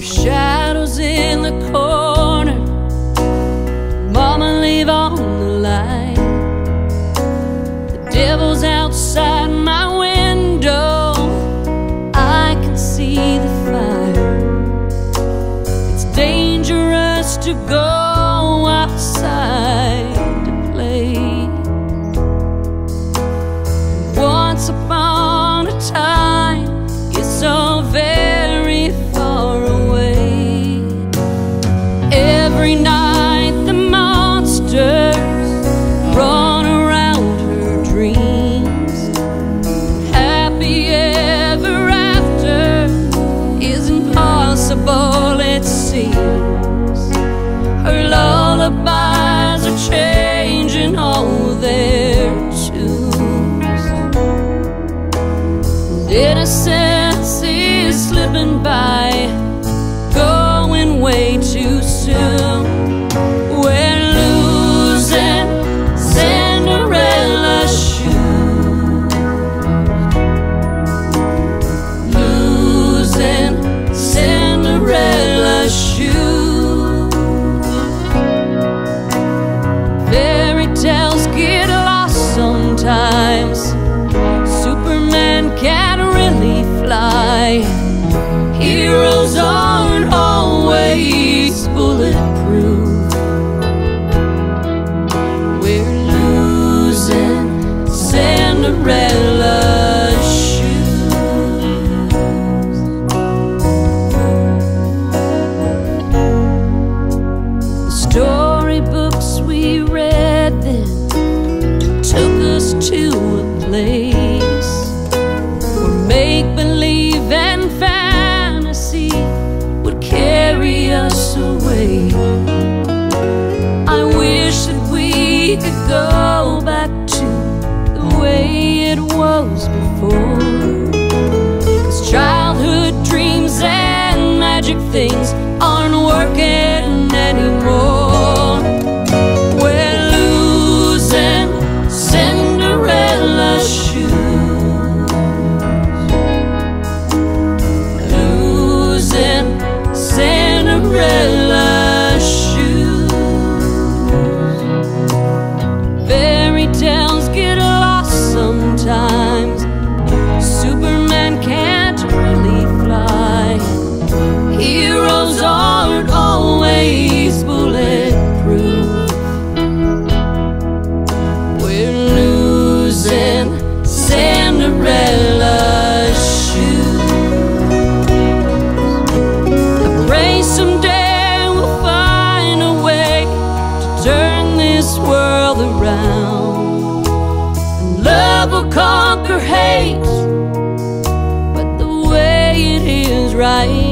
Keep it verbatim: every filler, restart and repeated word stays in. There's shadows in the corner. Mama, leave on the light. The devil's outside my window. I can see the fire. It's dangerous to go outside to play. Once upon a time, you're so very innocence is slipping by, going way too soon. We're losing Cinderella shoes. Losing Cinderella shoes. Fairy tales get lost sometimes. Heroes aren't always bulletproof. We're losing Cinderella shoes. The storybooks we read then took us to a place where make-believe and fantasy would carry us away. I wish that we could go back to the way it was before, 'cause childhood dreams and magic things aren't working anymore. World around, and love will conquer hate, but the way it is right